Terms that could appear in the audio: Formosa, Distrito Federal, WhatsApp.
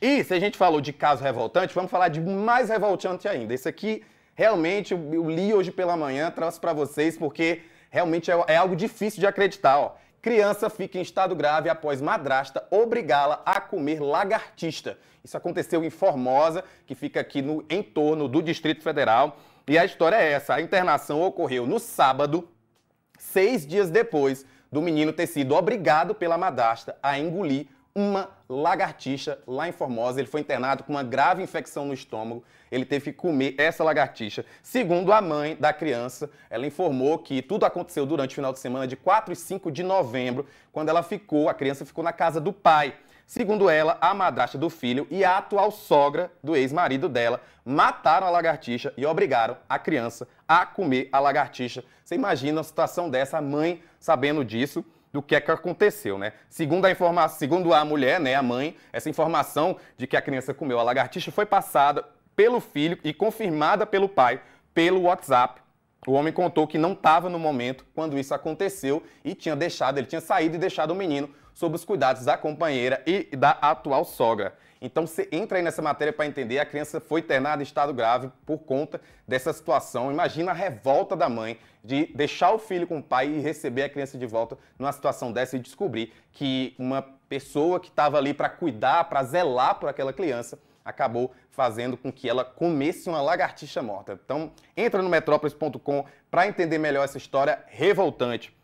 E se a gente falou de caso revoltante, vamos falar de mais revoltante ainda. Esse aqui, realmente, eu li hoje pela manhã, trouxe para vocês, porque realmente é algo difícil de acreditar, ó. Criança fica em estado grave após madrasta obrigá-la a comer lagartixa. Isso aconteceu em Formosa, que fica aqui no entorno do Distrito Federal. E a história é essa. A internação ocorreu no sábado, 6 dias depois do menino ter sido obrigado pela madrasta a engolir uma lagartixa lá em Formosa. Ele foi internado com uma grave infecção no estômago. Ele teve que comer essa lagartixa. Segundo a mãe da criança, ela informou que tudo aconteceu durante o final de semana de 4 e 5 de novembro, quando a criança ficou na casa do pai. Segundo ela, a madrasta do filho e a atual sogra do ex-marido dela mataram a lagartixa e obrigaram a criança a comer a lagartixa. Você imagina uma situação dessa, a mãe sabendo disso, do que é que aconteceu, né? Segundo a mulher, né, a mãe, essa informação de que a criança comeu a lagartixa foi passada pelo filho e confirmada pelo pai pelo WhatsApp. O homem contou que não estava no momento quando isso aconteceu e ele tinha saído e deixado o menino sob os cuidados da companheira e da atual sogra. Então você entra aí nessa matéria para entender, a criança foi internada em estado grave por conta dessa situação. Imagina a revolta da mãe de deixar o filho com o pai e receber a criança de volta numa situação dessa e descobrir que uma pessoa que estava ali para cuidar, para zelar por aquela criança, acabou fazendo com que ela comesse uma lagartixa morta. Então entra no metrópolis.com para entender melhor essa história revoltante.